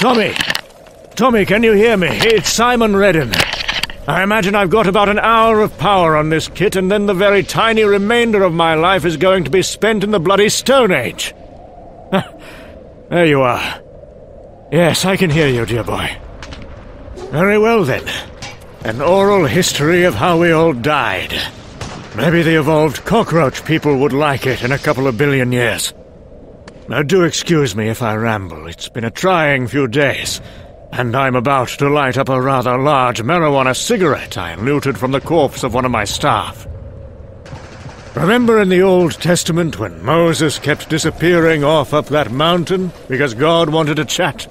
Tommy! Tommy, can you hear me? It's Simon Redden. I imagine I've got about an hour of power on this kit, and then the very tiny remainder of my life is going to be spent in the bloody Stone Age. There you are. Yes, I can hear you, dear boy. Very well, then. An oral history of how we all died. Maybe the evolved cockroach people would like it in a couple of billion years. Now, do excuse me if I ramble. It's been a trying few days, and I'm about to light up a rather large marijuana cigarette I looted from the corpse of one of my staff. Remember in the Old Testament when Moses kept disappearing off up that mountain because God wanted to chat?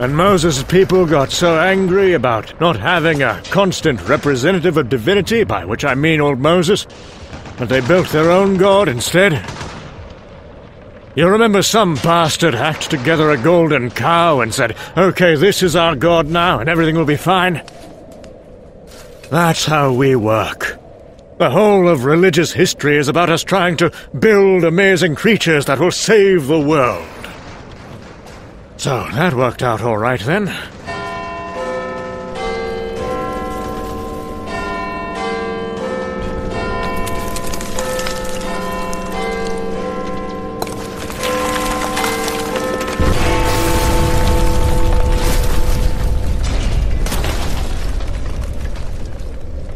And Moses' people got so angry about not having a constant representative of divinity, by which I mean old Moses, that they built their own god instead. You remember some bastard hacked together a golden cow and said, "Okay, this is our god now, and everything will be fine"? That's how we work. The whole of religious history is about us trying to build amazing creatures that will save the world. So, that worked out all right, then.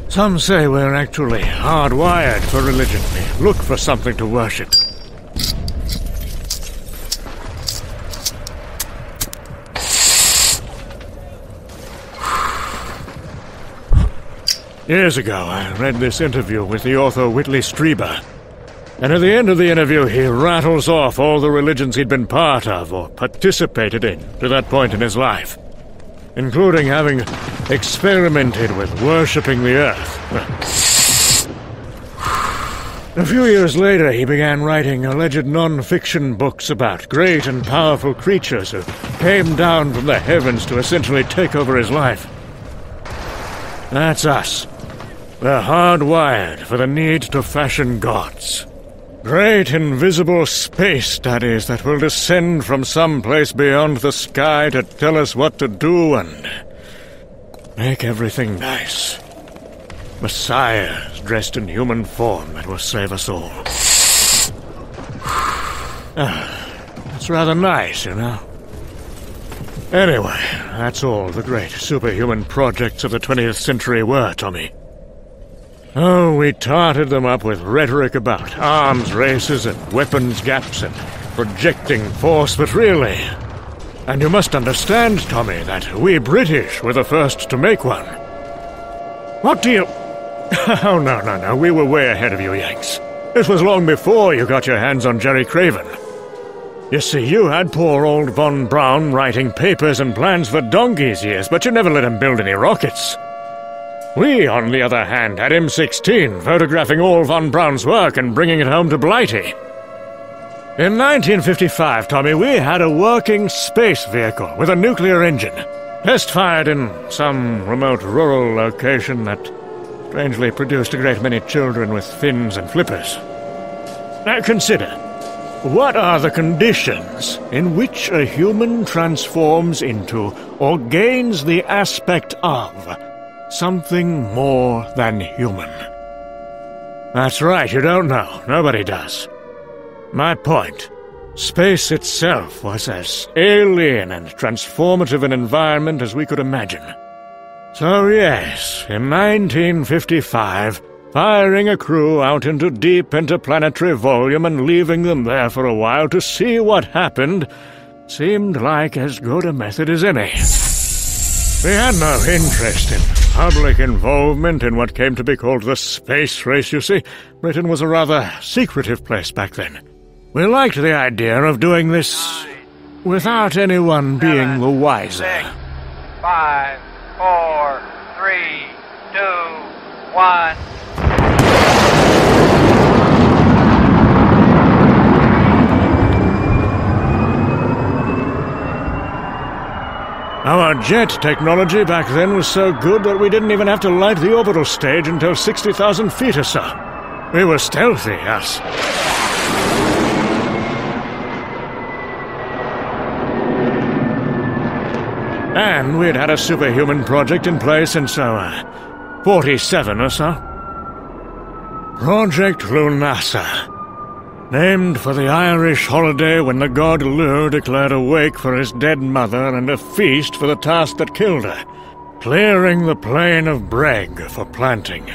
Some say we're actually hardwired for religion. We look for something to worship. Years ago, I read this interview with the author Whitley Strieber, and at the end of the interview he rattles off all the religions he'd been part of or participated in to that point in his life, including having experimented with worshipping the earth. A few years later, he began writing alleged non-fiction books about great and powerful creatures who came down from the heavens to essentially take over his life. That's us. We're hardwired for the need to fashion gods. Great invisible space daddies that will descend from some place beyond the sky to tell us what to do and make everything nice. Messiahs dressed in human form that will save us all. That's rather nice, you know. Anyway, that's all the great superhuman projects of the 20th century were, Tommy. Oh, we tarted them up with rhetoric about arms races and weapons gaps and projecting force, but really... And you must understand, Tommy, that we British were the first to make one. What do you... Oh, no, we were way ahead of you Yanks. This was long before you got your hands on Jerry Craven. You see, you had poor old Von Braun writing papers and plans for donkey's years, but you never let him build any rockets. We, on the other hand, had M16 photographing all Von Braun's work and bringing it home to Blighty. In 1955, Tommy, we had a working space vehicle with a nuclear engine, test-fired in some remote rural location that strangely produced a great many children with fins and flippers. Now consider, what are the conditions in which a human transforms into or gains the aspect of something more than human? That's right, you don't know. Nobody does. My point. Space itself was as alien and transformative an environment as we could imagine. So yes, in 1955, firing a crew out into deep interplanetary volume and leaving them there for a while to see what happened seemed like as good a method as any. We had no interest in public involvement in what came to be called the space race, you see. Britain was a rather secretive place back then. We liked the idea of doing this without anyone being the wiser. 6, 5, 4, 3, 2, 1... Our jet technology back then was so good that we didn't even have to light the orbital stage until 60,000 feet or so. We were stealthy, us. And we'd had a superhuman project in place since 47 or so. Project Lunasa. Named for the Irish holiday when the god Lugh declared a wake for his dead mother and a feast for the task that killed her, clearing the plain of Breg for planting.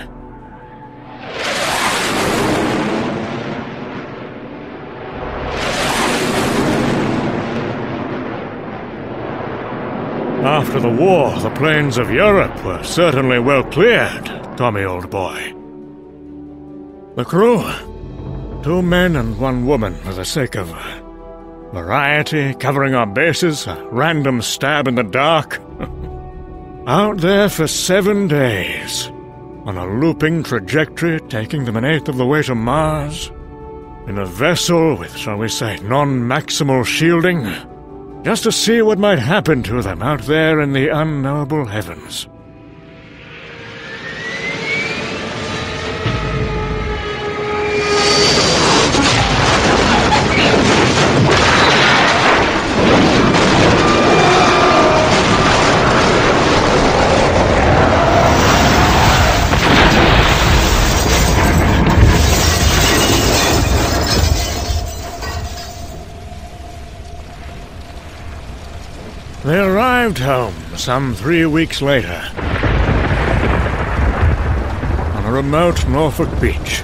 After the war, the plains of Europe were certainly well cleared, Tommy old boy. The crew... 2 men and 1 woman for the sake of variety, covering our bases, a random stab in the dark. Out there for 7 days, on a looping trajectory taking them 1/8 of the way to Mars, in a vessel with, shall we say, non-maximal shielding, just to see what might happen to them out there in the unknowable heavens. They arrived home some 3 weeks later, on a remote Norfolk beach.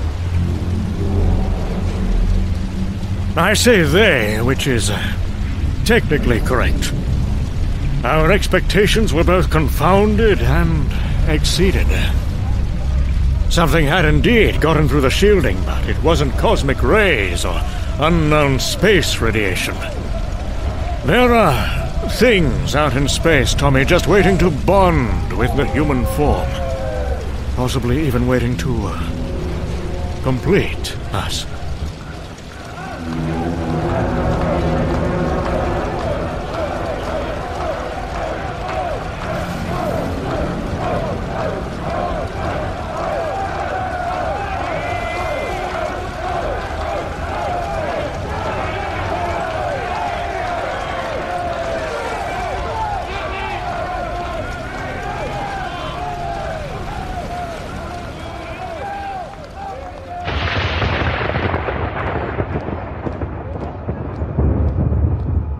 I say they, which is technically correct. Our expectations were both confounded and exceeded. Something had indeed gotten through the shielding, but it wasn't cosmic rays or unknown space radiation. There are... things out in space, Tommy, just waiting to bond with the human form. Possibly even waiting to complete us.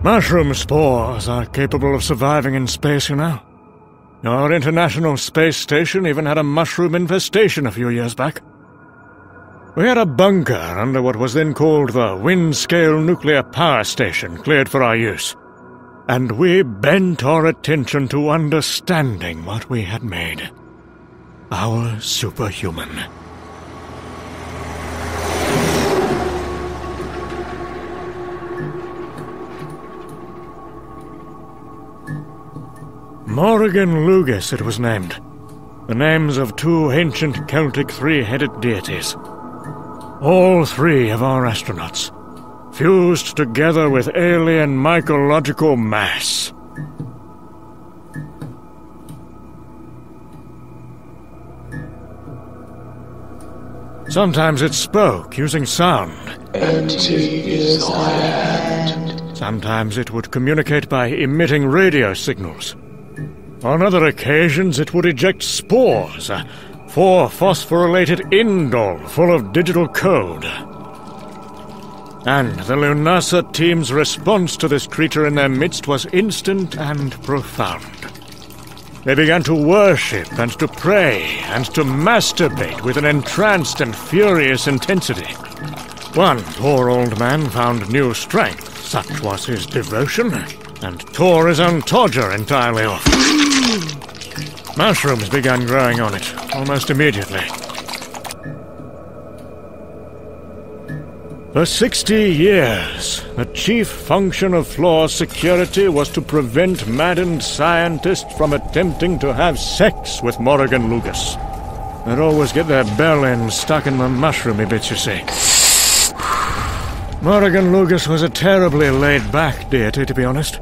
Mushroom spores are capable of surviving in space, you know. Our International Space Station even had a mushroom infestation a few years back. We had a bunker under what was then called the Windscale Nuclear Power Station, cleared for our use. And we bent our attention to understanding what we had made. Our superhuman. Morrigan Lugus, it was named. The names of 2 ancient Celtic 3-headed deities. All 3 of our astronauts, fused together with alien mycological mass. Sometimes it spoke, using sound. Empty is thy hand. Sometimes it would communicate by emitting radio signals. On other occasions, it would eject spores, a 4-phosphorylated indole full of digital code. And the Lunasa team's response to this creature in their midst was instant and profound. They began to worship and to pray and to masturbate with an entranced and furious intensity. One poor old man found new strength, such was his devotion, and tore his own todger entirely off. Mushrooms began growing on it almost immediately. For 60 years, the chief function of floor security was to prevent maddened scientists from attempting to have sex with Morrigan Lugus. They'd always get their bell ends stuck in the mushroomy bits, you see. Morrigan Lugus was a terribly laid-back deity, to be honest.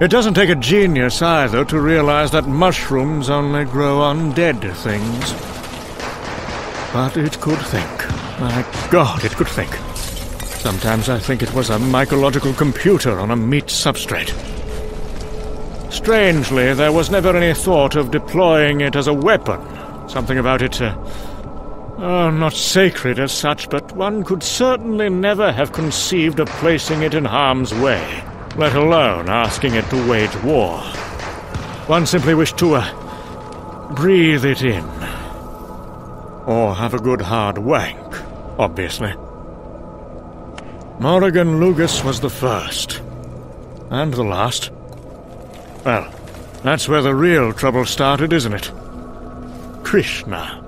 It doesn't take a genius, either, to realize that mushrooms only grow on dead things. But it could think. My God, it could think. Sometimes I think it was a mycological computer on a meat substrate. Strangely, there was never any thought of deploying it as a weapon. Something about it, not sacred as such, but one could certainly never have conceived of placing it in harm's way, let alone asking it to wage war. One simply wished to, breathe it in. Or have a good hard wank, obviously. Morrigan Lugus was the first. And the last. Well, that's where the real trouble started, isn't it? Krishna.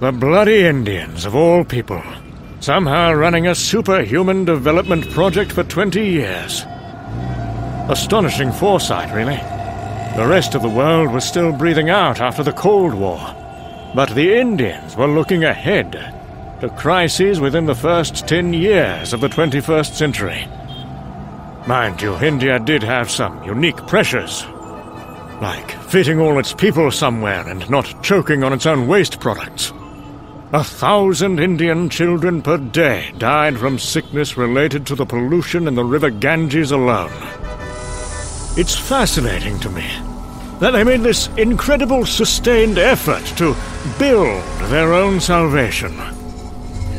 The bloody Indians, of all people, somehow running a superhuman development project for 20 years. Astonishing foresight, really. The rest of the world was still breathing out after the Cold War. But the Indians were looking ahead to crises within the first 10 years of the 21st century. Mind you, India did have some unique pressures, like fitting all its people somewhere and not choking on its own waste products. 1,000 Indian children per day died from sickness related to the pollution in the river Ganges alone. It's fascinating to me that they made this incredible sustained effort to build their own salvation.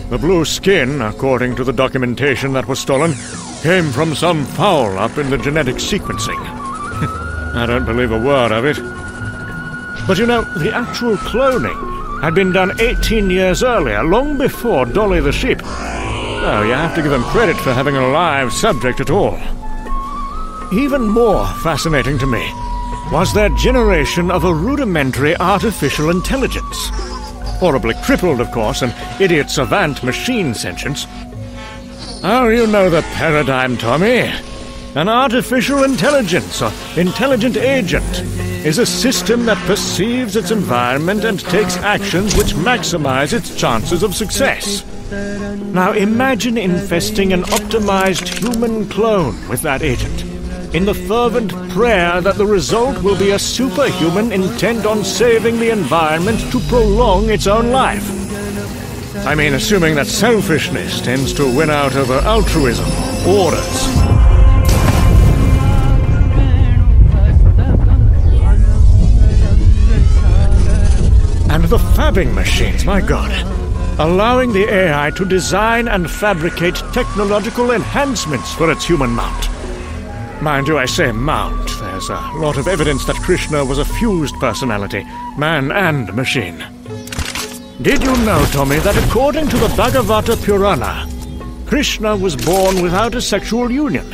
The blue skin, according to the documentation that was stolen, came from some foul-up in the genetic sequencing. I don't believe a word of it. But you know, the actual cloning had been done 18 years earlier, long before Dolly the sheep. So you have to give them credit for having a live subject at all. Even more fascinating to me was their generation of a rudimentary artificial intelligence. Horribly crippled, of course, an idiot savant machine sentience. Oh, you know the paradigm, Tommy. An artificial intelligence, or intelligent agent, is a system that perceives its environment and takes actions which maximize its chances of success. Now imagine infesting an optimized human clone with that agent, in the fervent prayer that the result will be a superhuman intent on saving the environment to prolong its own life. I mean, assuming that selfishness tends to win out over altruism, orders. And the fabbing machines, my God. Allowing the AI to design and fabricate technological enhancements for its human mount. Mind you, I say mount. There's a lot of evidence that Krishna was a fused personality, man and machine. Did you know, Tommy, that according to the Bhagavata Purana, Krishna was born without a sexual union,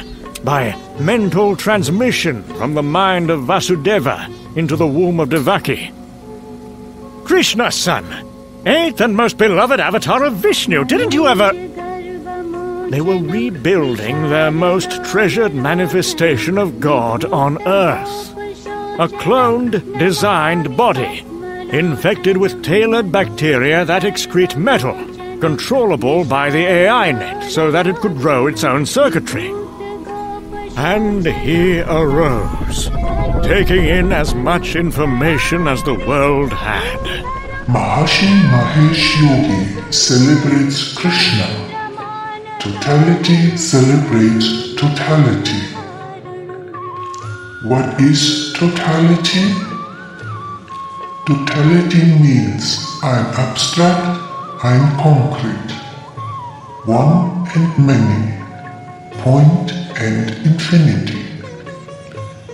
by mental transmission from the mind of Vasudeva into the womb of Devaki? Krishna, son! 8th and most beloved avatar of Vishnu, didn't you ever... They were rebuilding their most treasured manifestation of God on Earth. A cloned, designed body. Infected with tailored bacteria that excrete metal, controllable by the AI net so that it could grow its own circuitry. And he arose, taking in as much information as the world had. Mahashi Mahesh Yogi celebrates Krishna. Totality celebrates totality. What is totality? Totality means I'm abstract, I'm concrete, one and many, point and infinity,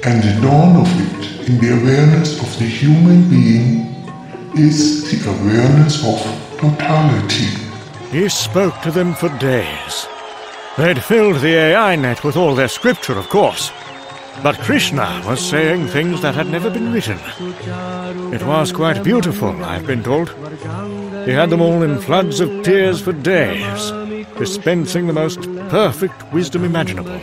and the dawn of it in the awareness of the human being is the awareness of totality. He spoke to them for days. They'd filled the AI net with all their scripture, of course. But Krishna was saying things that had never been written. It was quite beautiful, I've been told. He had them all in floods of tears for days, dispensing the most perfect wisdom imaginable.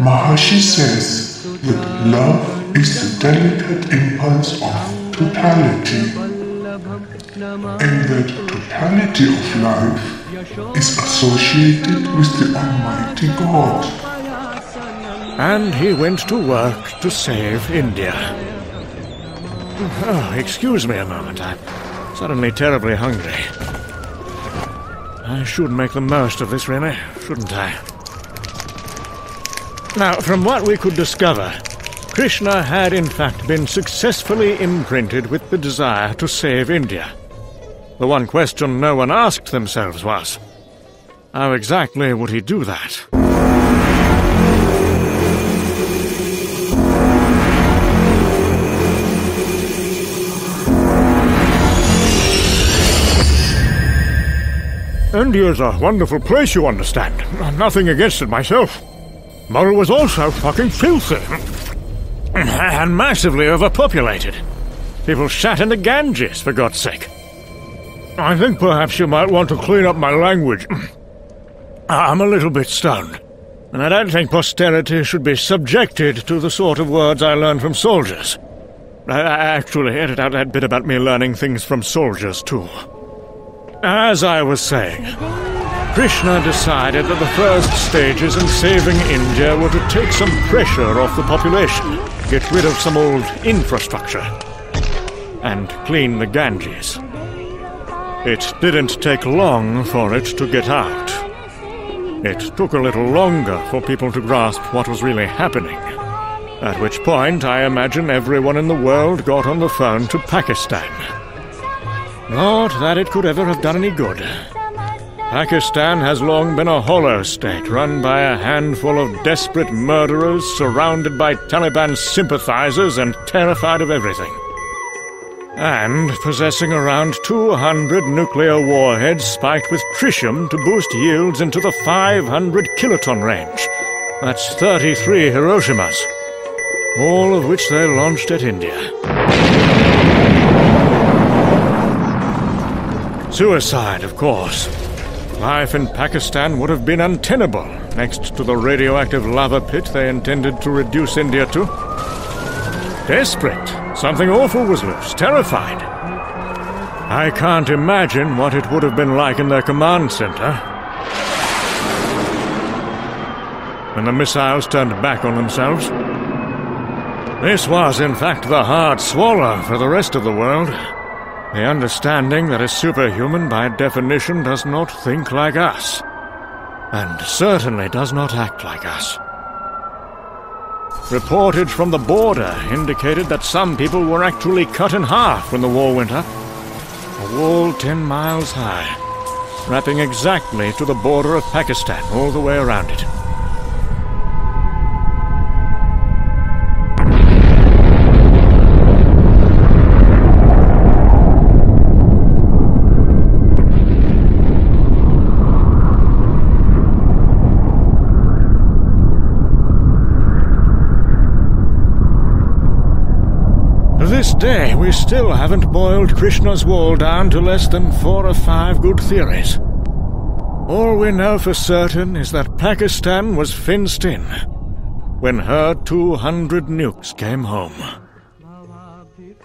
Maharshi says that love is the delicate impulse of totality, and that totality of life is associated with the Almighty God. And he went to work to save India. Oh, excuse me a moment. I'm suddenly terribly hungry. I should make the most of this, really, shouldn't I? Now, from what we could discover, Krishna had in fact been successfully imprinted with the desire to save India. The one question no one asked themselves was, how exactly would he do that? India's a wonderful place, you understand. Nothing against it myself. But it was also fucking filthy. And massively overpopulated. People shat in the Ganges, for God's sake. I think perhaps you might want to clean up my language. I'm a little bit stoned. And I don't think posterity should be subjected to the sort of words I learned from soldiers. I actually edit out that bit about me learning things from soldiers, too. As I was saying, Krishna decided that the first stages in saving India were to take some pressure off the population, get rid of some old infrastructure, and clean the Ganges. It didn't take long for it to get out. It took a little longer for people to grasp what was really happening, at which point I imagine everyone in the world got on the phone to Pakistan. Not that it could ever have done any good. Pakistan has long been a hollow state run by a handful of desperate murderers surrounded by Taliban sympathizers and terrified of everything. And possessing around 200 nuclear warheads spiked with tritium to boost yields into the 500 kiloton range. That's 33 Hiroshimas. All of which they launched at India. Suicide, of course. Life in Pakistan would have been untenable next to the radioactive lava pit they intended to reduce India to. Desperate, something awful was loose, terrified. I can't imagine what it would have been like in their command center. When the missiles turned back on themselves. This was, in fact, the hard swallow for the rest of the world. The understanding that a superhuman by definition does not think like us, and certainly does not act like us. Reportage from the border indicated that some people were actually cut in half when the wall went up. A wall 10 miles high, wrapping exactly to the border of Pakistan all the way around it. This day, we still haven't boiled Krishna's wall down to less than 4 or 5 good theories. All we know for certain is that Pakistan was fenced in when her 200 nukes came home.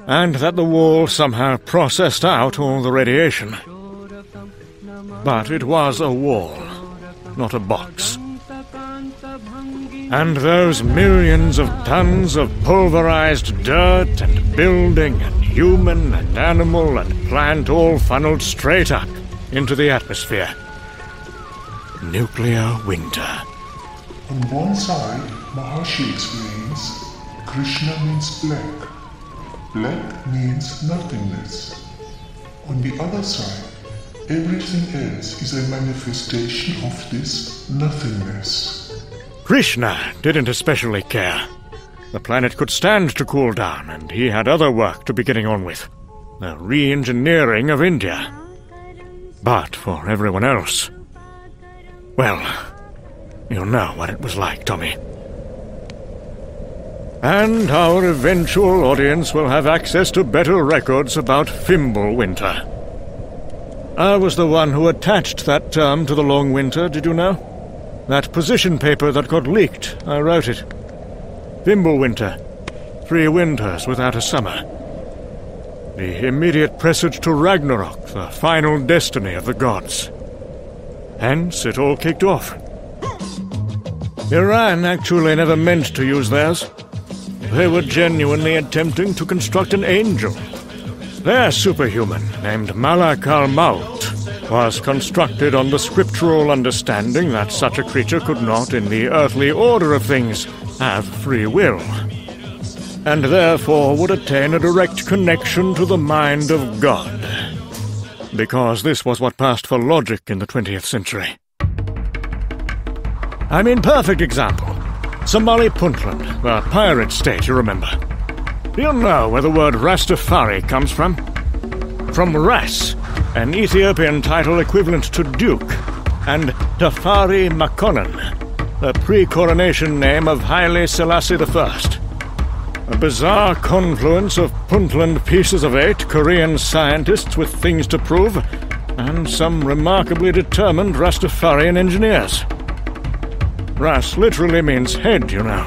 And that the wall somehow processed out all the radiation. But it was a wall, not a box. And those millions of tons of pulverized dirt and building and human and animal and plant all funneled straight up into the atmosphere. Nuclear winter. On one side, Mahashi explains, Krishna means black. Black means nothingness. On the other side, everything else is a manifestation of this nothingness. Krishna didn't especially care. The planet could stand to cool down, and he had other work to be getting on with. The re-engineering of India. But for everyone else... well, you know what it was like, Tommy. And our eventual audience will have access to better records about Fimbulwinter. I was the one who attached that term to the long winter, did you know? That position paper that got leaked, I wrote it. Fimbulwinter. 3 winters without a summer. The immediate presage to Ragnarok, the final destiny of the gods. Hence, it all kicked off. Iran actually never meant to use theirs. They were genuinely attempting to construct an angel. Their superhuman, named Malakal Maut, was constructed on the scriptural understanding that such a creature could not, in the earthly order of things, have free will. and therefore would attain a direct connection to the mind of God. Because this was what passed for logic in the 20th century. I mean, perfect example. Somali Puntland, the pirate state, you remember. You know where the word Rastafari comes from? From Ras, an Ethiopian title equivalent to Duke, and Tafari Makonnen, the pre-coronation name of Haile Selassie I. A bizarre confluence of Puntland pieces of eight Korean scientists with things to prove, and some remarkably determined Rastafarian engineers. Ras literally means head, you know.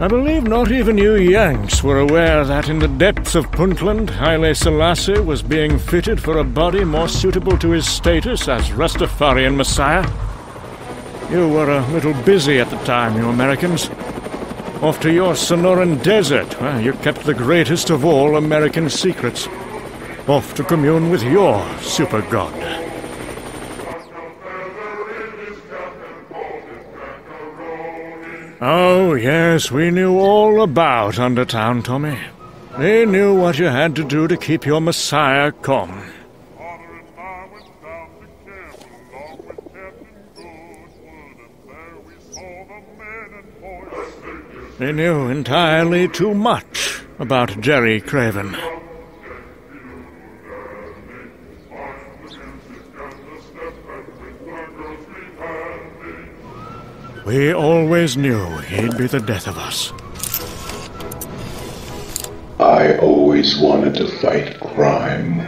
I believe not even you Yanks were aware that in the depths of Puntland, Haile Selassie was being fitted for a body more suitable to his status as Rastafarian Messiah. You were a little busy at the time, you Americans. Off to your Sonoran desert, where you kept the greatest of all American secrets. Off to commune with your super god. Oh, yes, we knew all about Undertown, Tommy. We knew what you had to do to keep your messiah calm. We knew entirely too much about Jerry Craven. We always knew he'd be the death of us. I always wanted to fight crime.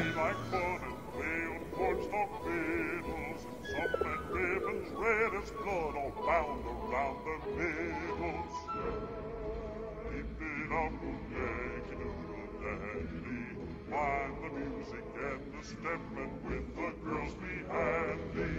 With the girls behind me.